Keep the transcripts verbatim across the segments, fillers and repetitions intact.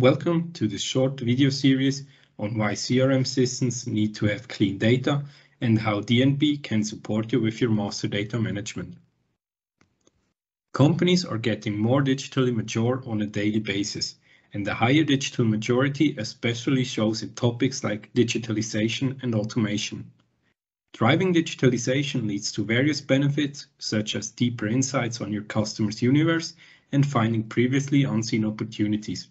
Welcome to this short video series on why C R M systems need to have clean data and how D N P can support you with your master data management. Companies are getting more digitally mature on a daily basis, and the higher digital maturity especially shows in topics like digitalization and automation. Driving digitalization leads to various benefits, such as deeper insights on your customer's universe and finding previously unseen opportunities.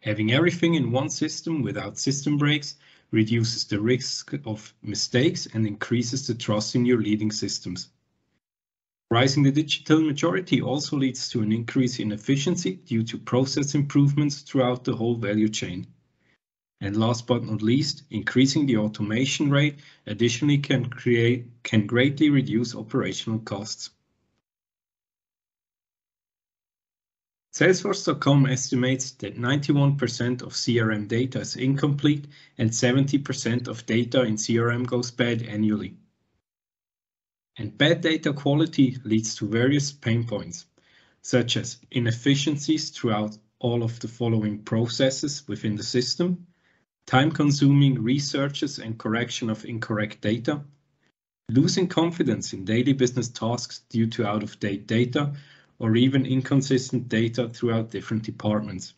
Having everything in one system without system breaks reduces the risk of mistakes and increases the trust in your leading systems. Rising the digital maturity also leads to an increase in efficiency due to process improvements throughout the whole value chain. And last but not least, increasing the automation rate additionally can create can greatly reduce operational costs. Salesforce dot com estimates that ninety-one percent of C R M data is incomplete and seventy percent of data in C R M goes bad annually. And bad data quality leads to various pain points, such as inefficiencies throughout all of the following processes within the system, time-consuming researches and correction of incorrect data, losing confidence in daily business tasks due to out-of-date data, or even inconsistent data throughout different departments.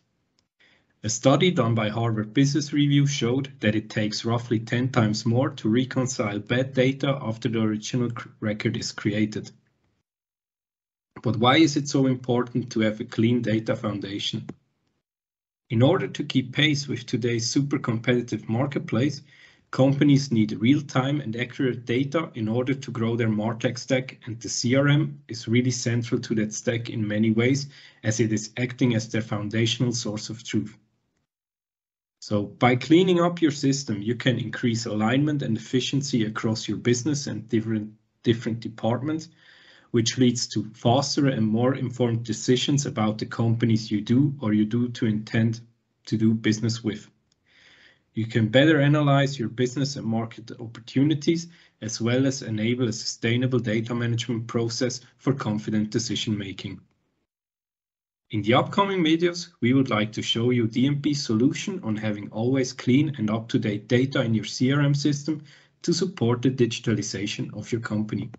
A study done by Harvard Business Review showed that it takes roughly ten times more to reconcile bad data after the original record is created. But why is it so important to have a clean data foundation? In order to keep pace with today's super competitive marketplace, companies need real-time and accurate data in order to grow their MarTech stack, and the C R M is really central to that stack in many ways, as it is acting as their foundational source of truth. So by cleaning up your system, you can increase alignment and efficiency across your business and different, different departments, which leads to faster and more informed decisions about the companies you do or you do to intend to do business with. You can better analyze your business and market opportunities, as well as enable a sustainable data management process for confident decision making. In the upcoming videos, we would like to show you D N P's solution on having always clean and up-to-date data in your C R M system to support the digitalization of your company.